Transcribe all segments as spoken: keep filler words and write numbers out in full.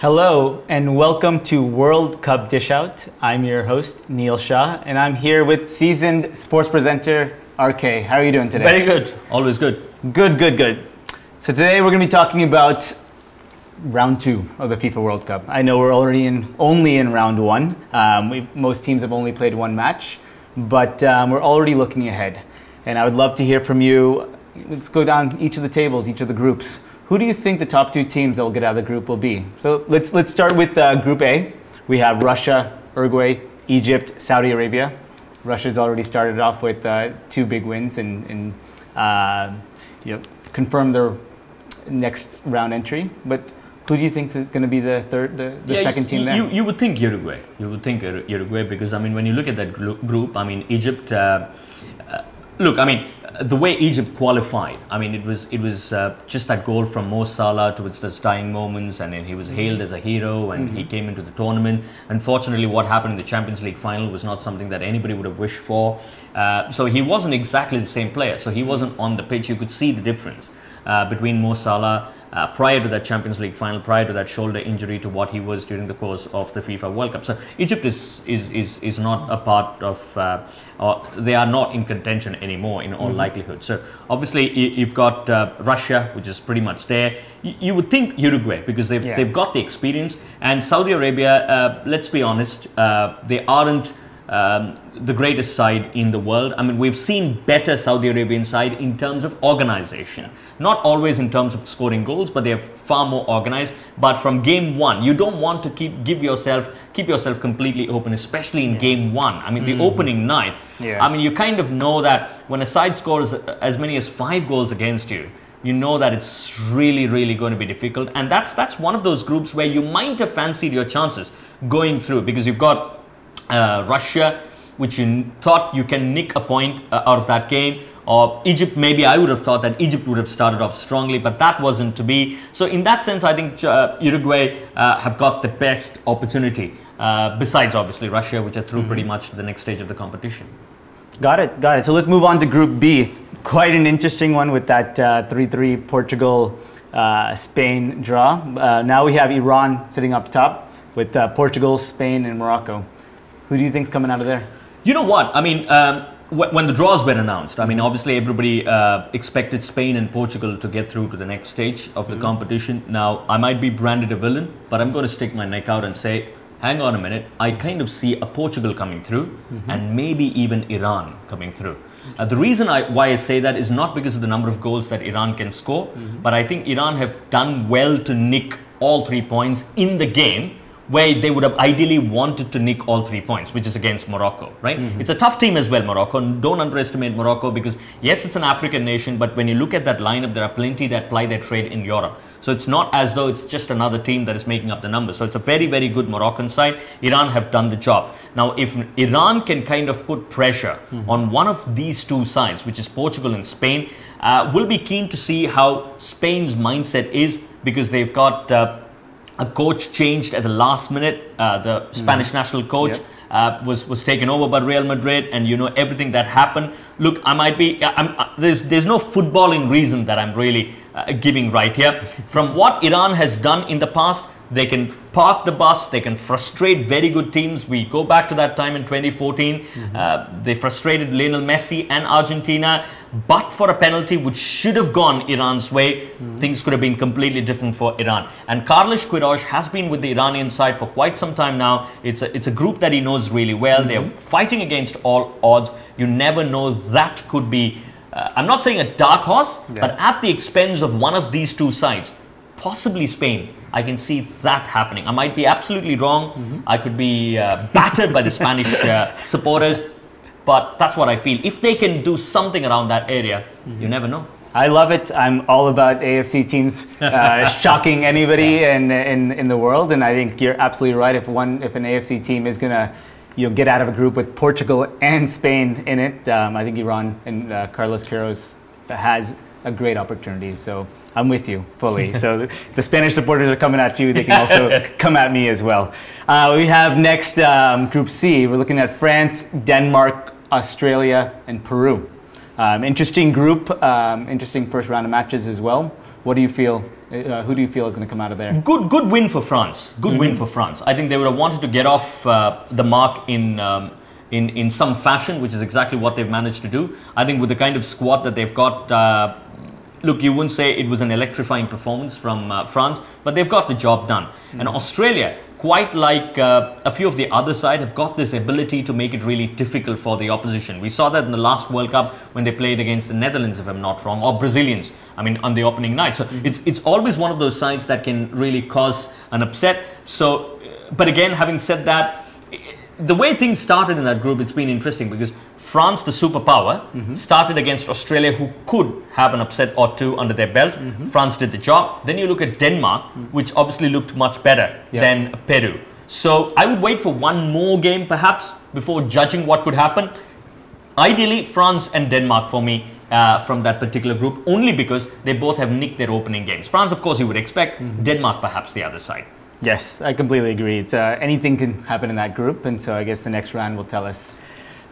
Hello and welcome to World Cup Dishout. I'm your host, Neil Shah, and I'm here with seasoned sports presenter R K. How are you doing today? Very good. Always good. Good, good, good. So today we're going to be talking about round two of the FIFA World Cup. I know we're already in, only in round one. Um, we, most teams have only played one match, but um, we're already looking ahead. And I would love to hear from you. Let's go down each of the tables, each of the groups. Who do you think the top two teams that will get out of the group will be? So let's, let's start with uh, Group A. We have Russia, Uruguay, Egypt, Saudi Arabia. Russia's already started off with uh, two big wins and, and uh, you know, confirmed their next round entry. But who do you think is going to be the third, the, the yeah, second team there? You, you would think Uruguay. You would think Uruguay because, I mean, when you look at that group, I mean, Egypt, uh, uh, look, I mean, the way Egypt qualified, I mean, it was it was uh, just that goal from Mo Salah towards those dying moments, and then he was hailed as a hero, and mm-hmm. he came into the tournament. Unfortunately, what happened in the Champions League final was not something that anybody would have wished for. Uh, so he wasn't exactly the same player. So he wasn't on the pitch. You could see the difference uh, between Mo Salah uh, prior to that Champions League final, prior to that shoulder injury, to what he was during the course of the FIFA World Cup. So Egypt is is is, is not a part of. Uh, Or they are not in contention anymore in all mm-hmm. likelihood. So obviously you've got uh, Russia, which is pretty much there. You, you would think Uruguay because they've, yeah. they've got the experience. And Saudi Arabia, uh, let's be honest, uh, they aren't um, the greatest side in the world. I mean, we've seen better Saudi Arabian side in terms of organization. Not always in terms of scoring goals, but they are far more organized. But from game one, you don't want to keep give yourself keep yourself completely open, especially in yeah. game one. I mean, mm-hmm. the opening night. Yeah. I mean, you kind of know that when a side scores as many as five goals against you, you know that it's really, really going to be difficult. And that's that's one of those groups where you might have fancied your chances going through because you've got uh, Russia, which you thought you can nick a point uh, out of that game. Or Egypt, maybe I would have thought that Egypt would have started off strongly, but that wasn't to be. So in that sense, I think uh, Uruguay uh, have got the best opportunity, uh, besides obviously Russia, which are through mm-hmm. pretty much to the next stage of the competition. Got it, got it. So let's move on to Group B. It's quite an interesting one with that three three uh, Portugal, uh, Spain draw. Uh, now we have Iran sitting up top with uh, Portugal, Spain, and Morocco. Who do you think's coming out of there? You know what, I mean, um, when the draws were announced, I mean, obviously everybody uh, expected Spain and Portugal to get through to the next stage of the mm-hmm. competition. Now, I might be branded a villain, but I'm going to stick my neck out and say, hang on a minute, I kind of see a Portugal coming through mm-hmm. and maybe even Iran coming through. Uh, the reason I, why I say that is not because of the number of goals that Iran can score, mm-hmm. but I think Iran have done well to nick all three points in the game, where they would have ideally wanted to nick all three points, which is against Morocco, right? Mm-hmm. It's a tough team as well, Morocco. Don't underestimate Morocco because, yes, it's an African nation, but when you look at that lineup, there are plenty that ply their trade in Europe. So it's not as though it's just another team that is making up the numbers. So it's a very, very good Moroccan side. Iran have done the job. Now, if Iran can kind of put pressure mm-hmm. on one of these two sides, which is Portugal and Spain, uh, we'll be keen to see how Spain's mindset is because they've got... Uh, A coach changed at the last minute. Uh, the Spanish mm. national coach yep. uh, was was taken over by Real Madrid, and you know everything that happened. Look, I might be I'm, uh, there's there's no footballing reason that I'm really uh, giving right here. From what Iran has done in the past, they can park the bus. They can frustrate very good teams. We go back to that time in twenty fourteen. Mm-hmm. Uh, they frustrated Lionel Messi and Argentina. But for a penalty which should have gone Iran's way, mm-hmm. things could have been completely different for Iran. And Carlos Queiroz has been with the Iranian side for quite some time now. It's a, it's a group that he knows really well. Mm-hmm. They're fighting against all odds. You never know, that could be, uh, I'm not saying a dark horse, yeah. but at the expense of one of these two sides, possibly Spain. I can see that happening. I might be absolutely wrong. Mm-hmm. I could be uh, battered by the Spanish uh, supporters. But that's what I feel. If they can do something around that area, mm-hmm. you never know. I love it. I'm all about A F C teams uh, shocking anybody yeah. in, in, in the world. And I think you're absolutely right. If one, if an A F C team is going to you know, get out of a group with Portugal and Spain in it, um, I think Iran and uh, Carlos Queiroz has a great opportunity. So I'm with you fully. So the Spanish supporters are coming at you. They can also come at me as well. Uh, we have next um, Group C. We're looking at France, Denmark, Australia, and Peru. Um, interesting group, um, interesting first round of matches as well. What do you feel? Uh, who do you feel is going to come out of there? Good, good win for France. Good mm-hmm. win for France. I think they would have wanted to get off uh, the mark in, um, in in some fashion, which is exactly what they've managed to do. I think with the kind of squad that they've got, uh, look, you wouldn't say it was an electrifying performance from uh, France, but they've got the job done. Mm-hmm. And Australia, quite like uh, a few of the other side, have got this ability to make it really difficult for the opposition. We saw that in the last World Cup when they played against the Netherlands, if I'm not wrong, or Brazilians, I mean, on the opening night. So mm-hmm. it's, it's always one of those sides that can really cause an upset. So, but again, having said that, the way things started in that group, it's been interesting because France, the superpower, mm-hmm. started against Australia, who could have an upset or two under their belt. Mm-hmm. France did the job. Then you look at Denmark, mm-hmm. which obviously looked much better yep. than Peru. So I would wait for one more game, perhaps, before judging what could happen. Ideally, France and Denmark for me uh, from that particular group, only because they both have nicked their opening games. France, of course, you would expect. Mm-hmm. Denmark, perhaps, the other side. Yes, I completely agree. It's, uh, anything can happen in that group, and so I guess the next round will tell us.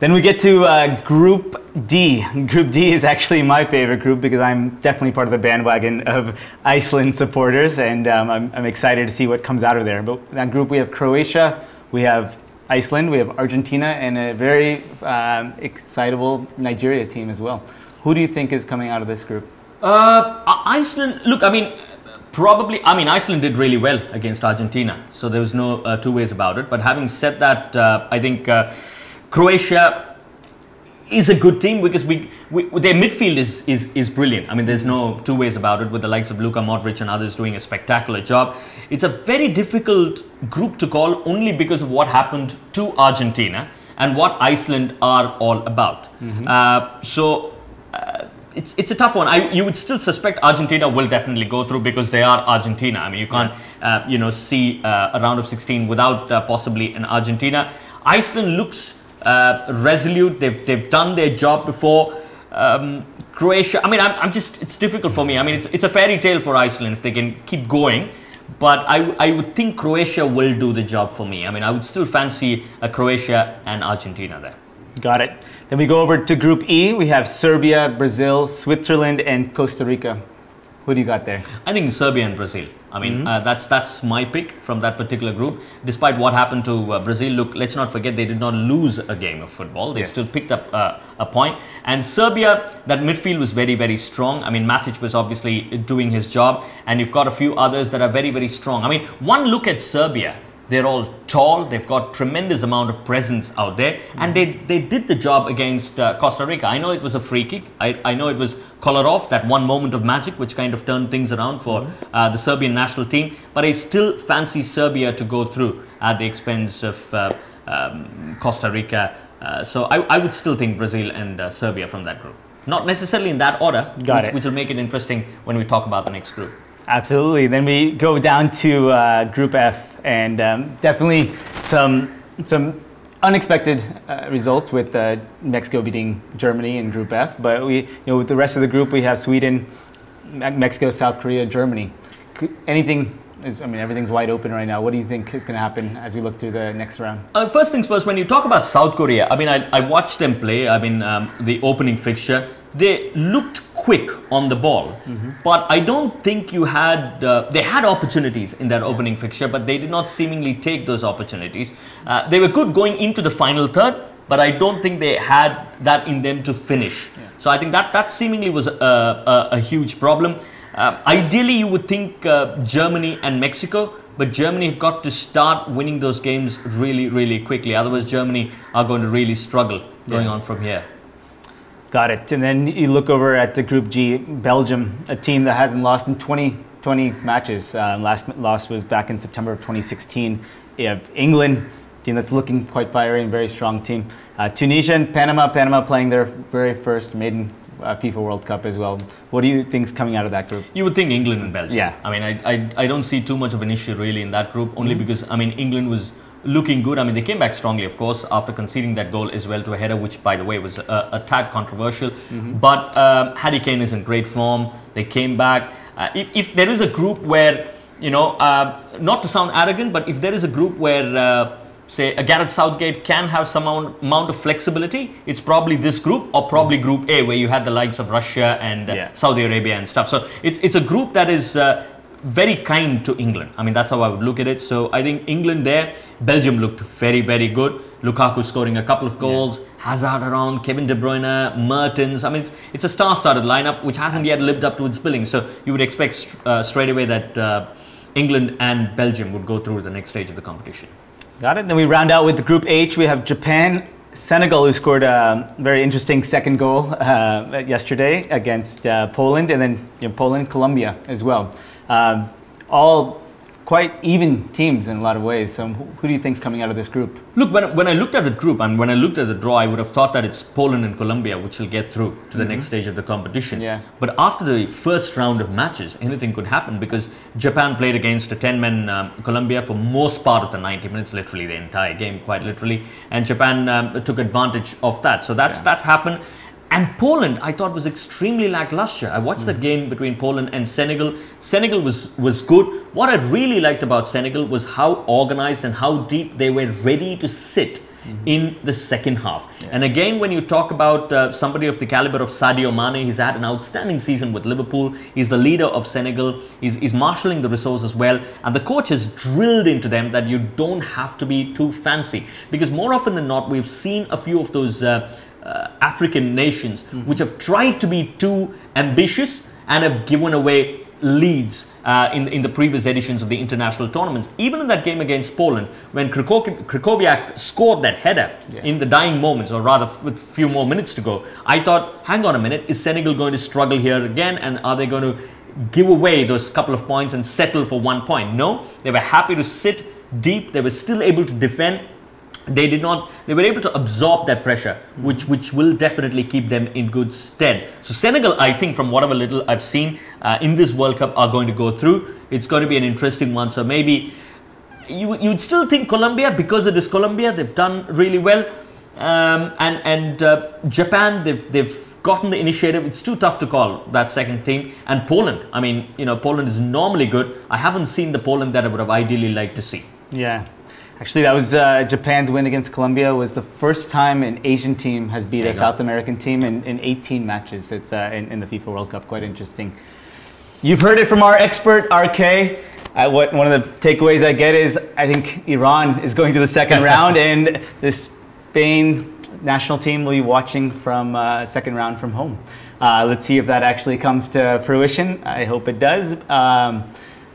Then we get to uh, Group D. Group D is actually my favorite group because I'm definitely part of the bandwagon of Iceland supporters, and um, I'm, I'm excited to see what comes out of there. But in that group we have Croatia, we have Iceland, we have Argentina, and a very um, excitable Nigeria team as well. Who do you think is coming out of this group? Uh, Iceland, look, I mean, probably, I mean, Iceland did really well against Argentina, so there was no uh, two ways about it. But having said that, uh, I think... Uh, Croatia is a good team because we, we their midfield is, is is brilliant. I mean, there's no two ways about it, with the likes of Luka Modric and others doing a spectacular job. It's a very difficult group to call only because of what happened to Argentina and what Iceland are all about. Mm-hmm. uh, so uh, it's it's a tough one. I, you would still suspect Argentina will definitely go through because they are Argentina. I mean, you can't uh, you know see uh, a round of sixteen without uh, possibly an Argentina. Iceland looks Uh, resolute. They've, they've done their job before. Um, Croatia, I mean, I'm, I'm just, it's difficult for me. I mean, it's, it's a fairy tale for Iceland if they can keep going. But I, I would think Croatia will do the job for me. I mean, I would still fancy a Croatia and Argentina there. Got it. Then we go over to Group E. We have Serbia, Brazil, Switzerland, and Costa Rica. Who do you got there? I think Serbia and Brazil. I mean, mm-hmm. uh, that's that's my pick from that particular group. Despite what happened to uh, Brazil, look, let's not forget they did not lose a game of football. They yes. still picked up uh, a point. And Serbia, that midfield was very, very strong. I mean, Matic was obviously doing his job. And you've got a few others that are very, very strong. I mean, one look at Serbia. They're all tall. They've got tremendous amount of presence out there. Mm-hmm. And they, they did the job against uh, Costa Rica. I know it was a free kick. I, I know it was Kolarov, that one moment of magic, which kind of turned things around for mm-hmm. uh, the Serbian national team. But I still fancy Serbia to go through at the expense of uh, um, Costa Rica. Uh, so I, I would still think Brazil and uh, Serbia from that group. Not necessarily in that order, Got which, it. which will make it interesting when we talk about the next group. Absolutely. Then we go down to uh, Group F, and um, definitely some some unexpected uh, results with uh, Mexico beating Germany in Group F. But we, you know, with the rest of the group, we have Sweden, Mexico, South Korea, Germany. Anything. Is, I mean, everything's wide open right now. What do you think is going to happen as we look through the next round? Uh, first things first, when you talk about South Korea, I mean, I, I watched them play. I mean, um, the opening fixture, they looked quick on the ball. Mm-hmm. But I don't think you had, uh, they had opportunities in that opening fixture, but they did not seemingly take those opportunities. Uh, they were good going into the final third, but I don't think they had that in them to finish. Yeah. So I think that, that seemingly was a, a, a huge problem. Uh, ideally, you would think uh, Germany and Mexico, but Germany have got to start winning those games really, really quickly. Otherwise, Germany are going to really struggle going yeah. on from here. Got it. And then you look over at the Group G, Belgium, a team that hasn't lost in twenty, twenty matches. Uh, last loss was back in September of twenty sixteen. You have England, a team that's looking quite fiery and very strong team. Uh, Tunisia and Panama, Panama playing their very first maiden Uh, FIFA World Cup as well. What do you think's coming out of that group? You would think England and Belgium. Yeah. I mean, I, I, I don't see too much of an issue really in that group, only mm-hmm. because, I mean, England was looking good. I mean, they came back strongly, of course, after conceding that goal as well to a header, which, by the way, was a, a tad controversial. Mm-hmm. But um, Harry Kane is in great form. They came back. Uh, if, if there is a group where, you know, uh, not to sound arrogant, but if there is a group where uh, say, a Gareth Southgate can have some amount of flexibility, it's probably this group or probably Group A, where you had the likes of Russia and uh, yeah. Saudi Arabia and stuff. So it's, it's a group that is uh, very kind to England. I mean, that's how I would look at it. So I think England there, Belgium looked very, very good. Lukaku scoring a couple of goals, yeah. Hazard around, Kevin De Bruyne, Mertens. I mean, it's, it's a star-studded lineup which hasn't yet lived up to its billing. So you would expect uh, straight away that uh, England and Belgium would go through to the next stage of the competition. Got it. Then we round out with Group H. We have Japan, Senegal, who scored a very interesting second goal uh, yesterday against uh, Poland, and then you know, Poland, Colombia as well. Um, all quite even teams in a lot of ways. So who, who do you think is coming out of this group? Look, when, when I looked at the group and when I looked at the draw, I would have thought that it's Poland and Colombia which will get through to mm-hmm. the next stage of the competition. Yeah. But after the first round of matches, anything could happen, because Japan played against a ten-man um, Colombia for most part of the ninety minutes, literally the entire game, quite literally. And Japan um, took advantage of that. So that's, yeah. that's happened. And Poland, I thought, was extremely lackluster. I watched mm. that game between Poland and Senegal. Senegal was, was good. What I really liked about Senegal was how organized and how deep they were ready to sit mm-hmm. in the second half. Yeah. And again, when you talk about uh, somebody of the caliber of Sadio Mane, he's had an outstanding season with Liverpool. He's the leader of Senegal. He's, he's marshalling the resources well. And the coach has drilled into them that you don't have to be too fancy. Because more often than not, we've seen a few of those... Uh, Uh, African nations mm-hmm. which have tried to be too ambitious and have given away leads uh, in, in the previous editions of the international tournaments. Even in that game against Poland, when Krychowiak scored that header yeah. in the dying moments, or rather with few more minutes to go, I thought, hang on a minute, is Senegal going to struggle here again, and are they going to give away those couple of points and settle for one point? No, they were happy to sit deep, they were still able to defend. They did not, they were able to absorb that pressure, which which will definitely keep them in good stead. So Senegal, I think, from whatever little I've seen uh, in this World Cup, are going to go through. It's going to be an interesting one. So maybe you, you'd still think Colombia, because it is Colombia, they've done really well. Um, and and uh, Japan, they've, they've gotten the initiative. It's too tough to call that second team. And Poland, I mean, you know, Poland is normally good. I haven't seen the Poland that I would have ideally liked to see. Yeah. Actually, that was uh, Japan's win against Colombia was the first time an Asian team has beat a South American team in, in eighteen matches. It's uh, in, in the FIFA World Cup. Quite interesting. You've heard it from our expert, R K. Uh, what, one of the takeaways I get is I think Iran is going to the second round, and the Spain national team will be watching from uh, second round from home. Uh, let's see if that actually comes to fruition. I hope it does. Um,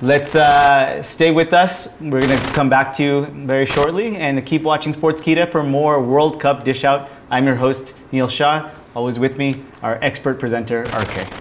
Let's uh, stay with us. We're going to come back to you very shortly, and keep watching Sportskeeda for more World Cup Dishout. I'm your host, Neil Shah. Always with me, our expert presenter, R K.